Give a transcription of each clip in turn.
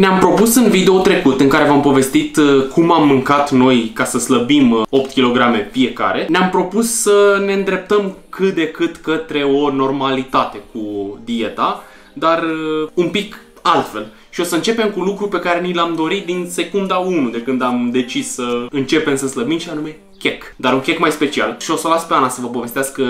Ne-am propus în video trecut, în care v-am povestit cum am mâncat noi ca să slăbim 8 kg fiecare, ne-am propus să ne îndreptăm cât de cât către o normalitate cu dieta, dar un pic altfel. Și o să începem cu lucru pe care ni l-am dorit din secunda 1 de când am decis să începem să slăbim, și anume chec. Dar un chec mai special. Și o să o las pe Ana să vă povestească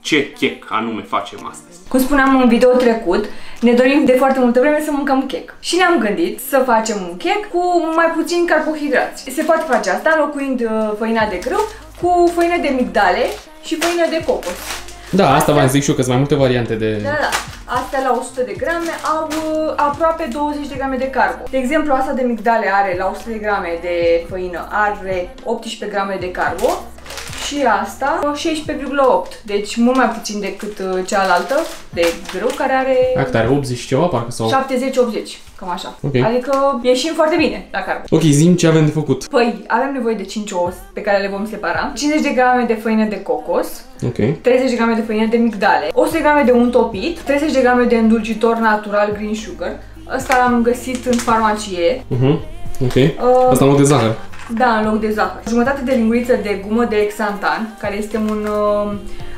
ce chec anume facem astăzi. Cum spuneam în video trecut, ne dorim de foarte multă vreme să mâncăm chec. Și ne-am gândit să facem un chec cu mai puțin carbohidrați. Se poate face asta înlocuind făina de grâu cu făină de migdale și făină de cocos. Da, asta v-am zis și eu, că sunt mai multe variante de... Da, da. Astea la 100 de grame au aproape 20 de grame de carbo. De exemplu, asta de migdale are la 100 de grame de făină are 18 grame de carbo. Și asta 16,8, deci mult mai puțin decât cealaltă de grâu, care are... Acta are 80 și ceva, parcă, sau... 70-80, cam așa. Okay. Adică ieșim foarte bine la carb. Ok, zi-mi ce avem de făcut. Păi, avem nevoie de 5 ouă pe care le vom separa, 50 de grame de făină de cocos, okay, 30 de grame de făină de migdale, 100 de grame de unt topit, 30 de grame de îndulcitor natural green sugar. Asta l-am găsit în farmacie. Ok, asta în loc de zahăr. Da, în loc de zahăr. Jumătate de linguriță de gumă de exantan, care este un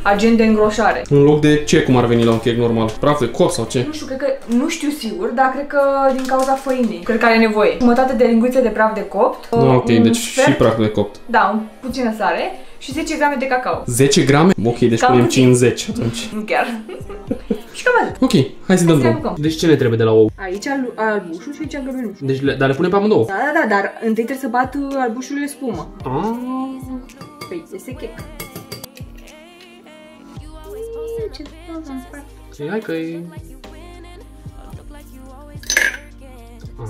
agent de îngroșare. În loc de ce, cum ar veni la un chec normal? Praf de cor sau ce? Nu știu, cred că, nu știu sigur, dar cred că din cauza făinii. Cred că are nevoie. Jumătate de linguriță de praf de copt. Da, ok, deci și praf de copt. Da, puțină sare și 10 grame de cacao. 10 grame? Ok, deci cam punem 50 atunci. Nu chiar. Și cam atât. Ok, hai să dăm drumul. Deci ce ne trebuie de la ou? Aici albușul și aici găbelușul. Deci, dar le punem pe amândouă? Da, da, da, dar întâi trebuie să bat albușurile spumă. Păi, este chec. Hai că-i...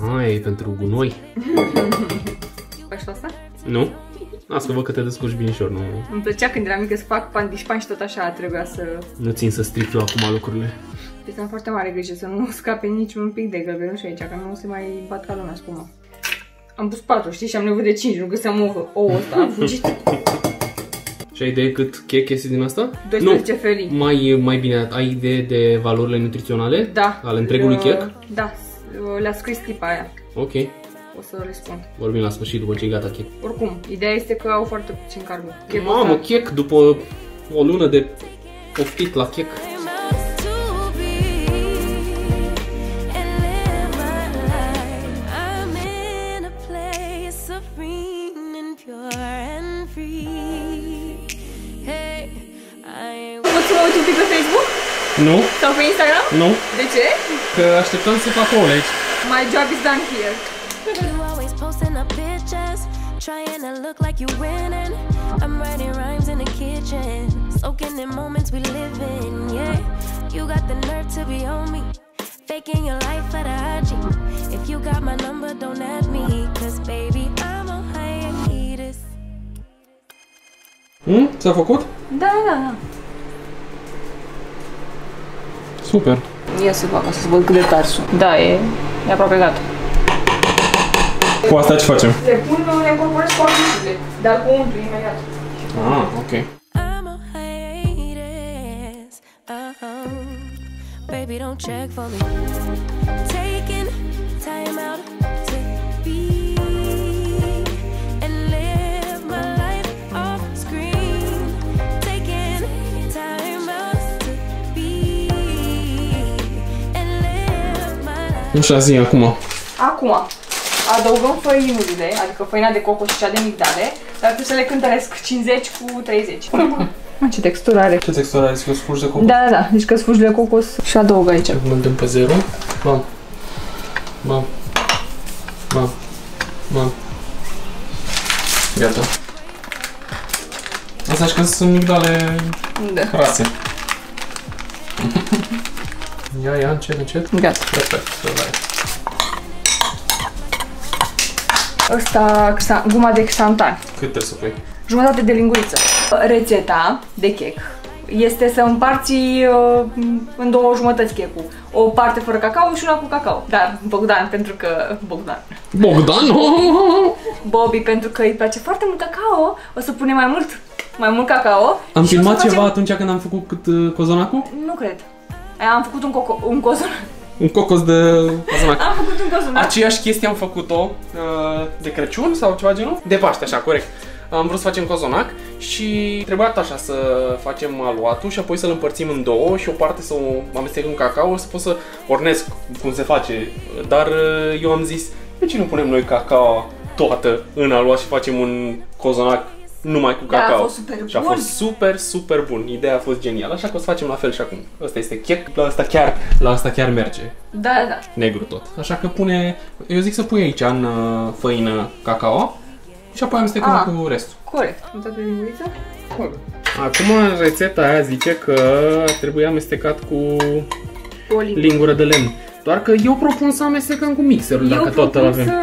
Aha, e pentru gunoi. Faci tu asta? Nu. Asta văd că te descurci binișor, nu? Îmi plăcea când eram mică să fac pandișpani și tot așa trebuia să... Nu țin să stric eu acum lucrurile. Deci am foarte mare grijă să nu scape niciun pic de gălbenuș aici, că nu se mai bat ca lumea spuma. Am pus 4, știi? Și am nevoie de 5, nu găseam ouă ăsta, am fugit. Și ai idee cât chec este din asta? 12 felii. Mai bine, ai idee de valorile nutriționale? Da. Ale întregului chec? Da, le-a scris clipa aia. Ok. O să răspund. Vorbim la sfârșit, după ce e gata chec. Oricum, ideea este că au foarte puțin carbo. Mamă, chec după o lună de poftit la chec. Poți să mă uit un pic pe Facebook? Nu. Sau pe Instagram? Nu. De ce? Că așteptăm să fac ouă aici. My job is done here. You always posting up pictures, trying to look like you're winning. I'm writing rhymes in the kitchen, soaking in moments we live in. Yeah, you got the nerve to be on me, faking your life for the IG. If you got my number, don't add me, 'cause baby I'm on hiatus. S-a făcut? Da, da, da. Super. Ia să fac, să văd cât de tari sunt. Da, e aproape gata. Cu asta ce facem? Le pun, le incorporez cu albușurile, dar cu umplu imediat. Ah, ok. Așa zi, acum. Acum. Adăugăm făinurile, adică făina de cocos și cea de migdale, dar trebuie să le cântăresc 50 cu 30. Ce textură are. Ce textură are? Zici că sfurgi de cocos? Da, da, da. Deci că sfurgi de cocos și adaug aici. Îl dăm pe 0. Bam. Bam. Bam. Bam. Gata. Asta și că sunt migdale crase. Da. Ia, încet, încet. Gata. Perfect. Asta, guma de xantan. Cât trebuie să pui? Jumătate de linguriță. Rețeta de chec este să împarți în două jumătăți checul. O parte fără cacao și una cu cacao. Dar Bogdan, pentru că... Bogdan. Bogdan? Bobby, pentru că îi place foarte mult cacao, o să pune mai mult cacao. Am filmat ceva atunci când am făcut cozonacul? Nu cred. Am făcut un cozonac. un cocos de cozonac. Am făcut un cozonac. Aceeași chestie am făcut-o de Crăciun sau ceva genul. De Paște, așa, corect. Am vrut să facem cozonac și trebuia așa să facem aluatul și apoi să-l împărțim în două și o parte să o amestecăm cacao, să pot să ornesc cum se face. Dar eu am zis, de ce nu punem noi cacao toată în aluat și facem un cozonac numai cu cacao? Da, a fost super bun. Și a fost super, super bun. Ideea a fost genială, așa că o să facem la fel și acum. Asta este chec, la asta chiar merge. Da, da. Negru tot. Așa că pune, eu zic să pui aici în făină cacao. Și apoi amestecăm cu restul. Corect. Am dat de linguriță? Corect. Acum rețeta aia zice că trebuie amestecat cu o lingură de lemn. Doar că eu propun să amestecăm cu mixerul, dacă tot avem.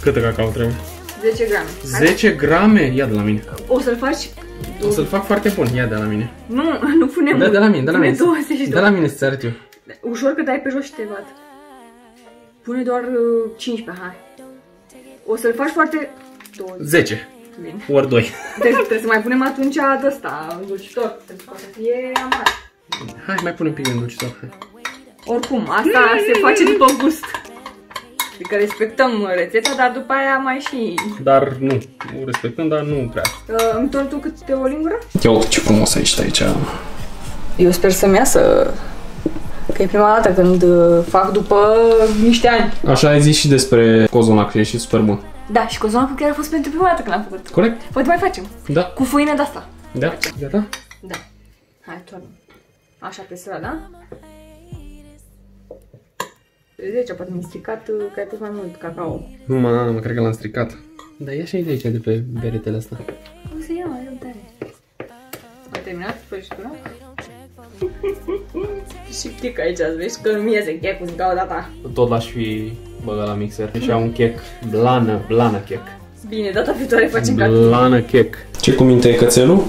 Câtă cacao trebuie? 10 grame. 10 grame? Ia de la mine. O să-l faci? O să-l fac foarte bun. Ia de la mine. Nu, nu punem. Da, de la mine, de la mine. De la mine să-ți arăt eu. Ușor că dai pe jos și te bat. Pune doar 15, hai. O să-l faci foarte... 10. Ori 2. Deci trebuie să mai punem atunci de ăsta, îndulcitor, pentru că o să fie amar. Hai, mai punem un pic de îndulcitor. Hai. Oricum, asta se face după gust. Adică respectăm rețeta, dar după aia mai și... Dar nu. O respectăm, dar nu prea. Îmi torni tu câte o lingură? Ia uite ce frumos ești aici. Eu sper să-mi iasă. Că e prima dată când fac după niște ani. Așa ai zis și despre cozonac, că e și super bun. Da, și cozonacul chiar a fost pentru prima dată când l-am făcut. Corect. Poate mai facem. Da. Cu făină de asta. Da. Gata? Da. Hai, toarnă. Așa pe sora, da? 10, poate mi-ai stricat că ai pus mai mult cacao. Nu, mamă, cred că l-am stricat. Dar ia și de aici, de pe beretele astea. O să iau, mai rău tare. A terminat sfârșitul ăla? Și chec aici, ați vezi că nu-mi iese checul, zic ca o dată. Tot l-aș fi băgat la mixer. Și au un chec, blană chec. Bine, data viitoare facem ca blană chec. Ce cuminte e cățelul?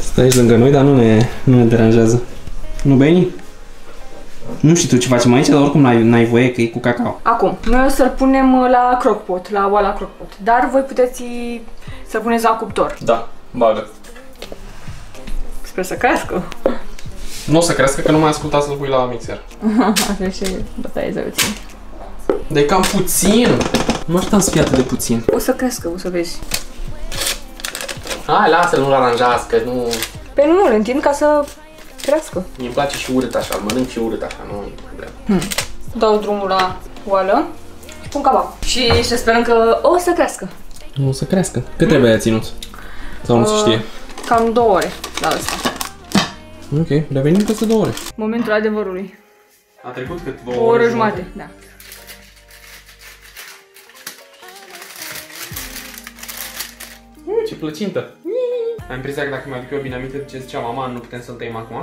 Stai aici lângă noi, dar nu ne deranjează. Nu, Beni? Nu știu tu ce facem aici, dar oricum n-ai voie că e cu cacao. Acum, noi o să-l punem la CrockPot, la oala CrockPot. Dar voi puteți să-l puneți la cuptor. Da, bagă. Sper să crească. Nu o să crească, că nu mai asculta să-l pui la mixer. Asta e și bătaie zăuții. Dar e cam puțin! Nu așteptam să fie atât de puțin. O să crească, o să vezi. Hai, lasă-l, nu-l aranjează, că nu... Pe nu, îl întind ca să crească. Mi place și urât așa, îl mănânc și urât așa, nu e problemă. Dau drumul la oală și pun capac. Și să sperăm că o să crească. Nu o să crească. Cât trebuie a ținut? Sau nu se știe? Cam 2 ore la asta. Ok, revenim peste 2 ore. Momentul adevărului. A trecut cât 2 ore jumate? Da. Ce plăcintă! Am impresia că dacă mi-aduc eu bine aminte de ce zicea mama, nu putem să-l tăim acum.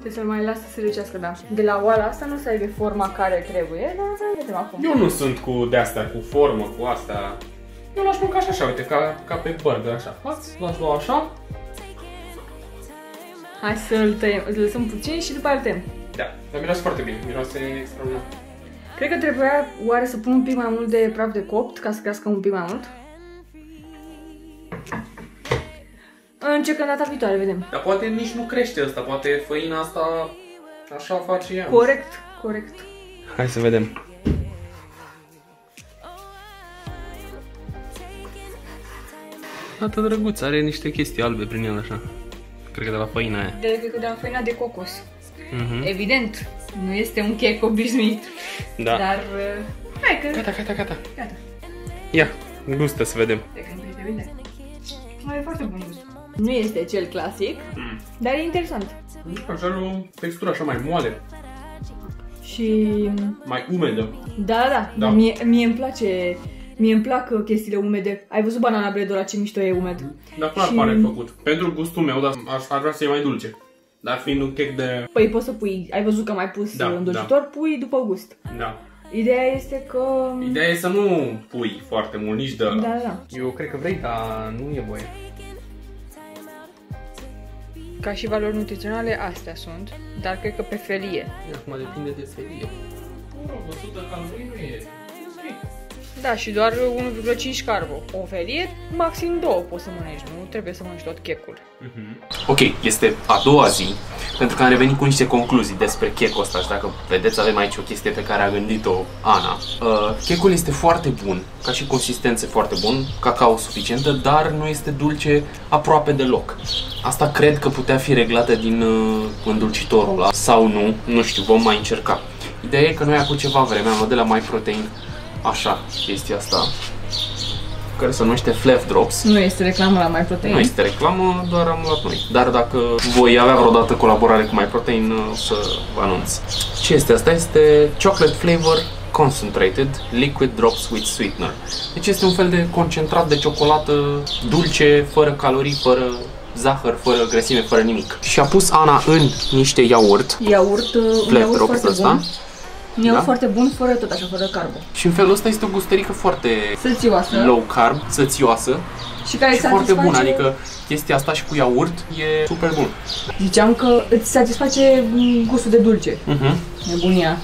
Trebuie să-l mai las să se răcească, da. De la oala asta nu se aibă forma care trebuie, dar să vedem acum. Eu nu sunt cu de-astea, cu formă, cu asta. Eu l-aș mânca și așa, uite, ca pe burger, așa. L-aș lua așa. Hai să-l tăiem, îl lăsăm puțin și după aia îl tăiem. Da, dar miroase foarte bine, miroase extraordinar. Cred că trebuia oare să pun un pic mai mult de praf de copt ca să crească un pic mai mult. Încercăm data viitoare, vedem. Dar poate nici nu crește asta, poate făina asta așa face ea. Corect, corect. Hai să vedem. Tată drăguț, are niște chestii albe prin el așa. Cred că de la făina aia. Cred că de la făina de cocos. Evident, nu este un chec obișnuit. Da. Dar... hai că... Gata. Gata. Ia, gustă să vedem. Cred că nu bine. Mai e foarte bun gust. Nu este cel clasic, dar e interesant. Așa are o textură așa mai moale. Și... mai umedă. Da. Mie îmi place... Mie îmi plac chestiile umede. Ai văzut banana bread-ul ăla, ce mișto e umed. Dar clar pare făcut. Pentru gustul meu, dar ar vrea să e mai dulce. Dar fiind un chec de... Păi poți să pui, ai văzut că m-ai pus îndulcitor, pui după gust. Da. Ideea este că... Ideea e să nu pui foarte mult, nici de ăla. Da. Eu cred că vrei, dar nu e voie. Ca și valori nutriționale, astea sunt. Dar cred că pe felie. Acum depinde de felie. 100 calorii nu e. Da, și doar 1,5 carbo. O felie, maxim 2 poți să mănânci, nu trebuie să mănânci tot checul. Ok, este a doua zi. pentru că am revenit cu niște concluzii despre checul ăsta și dacă vedeți avem aici o chestie pe care a gândit-o Ana. Checul este foarte bun, ca și consistență foarte bun, cacao suficientă, dar nu este dulce aproape deloc. Asta cred că putea fi reglată din îndulcitorul ăla sau nu, nu știu, vom mai încerca. Ideea e că noi acum ceva vreme am luat de la MyProtein așa, chestia asta care se numește Flav Drops. Nu este reclamă la MyProtein. Nu este reclamă, doar am luat noi. Dar dacă voi avea vreodată colaborare cu MyProtein, o să vă anunț. Ce este asta? Este Chocolate Flavor Concentrated Liquid Drops with Sweetener. Deci este un fel de concentrat de ciocolată dulce, fără calorii, fără zahăr, fără grăsime, fără nimic. Și a pus Ana în niște iaurt. Iaurt foarte bun. E foarte bun, fără tot așa, fără carbo. Și în felul ăsta este o gustărică foarte sățioasă, low carb, sățioasă și care foarte bună, adică chestia asta și cu iaurt e super bun. Ziceam că îți satisface gustul de dulce, nebunia.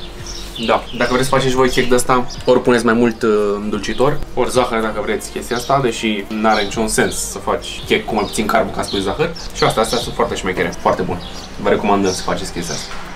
Da, dacă vreți să faceți voi chec de asta, ori puneți mai mult îndulcitor, ori zahăr dacă vreți chestia asta, deși n-are niciun sens să faci chec cu mai puțin carbo ca să pui zahăr. Și astea sunt foarte șmechere, foarte bun. Vă recomandăm să faceți chestia asta.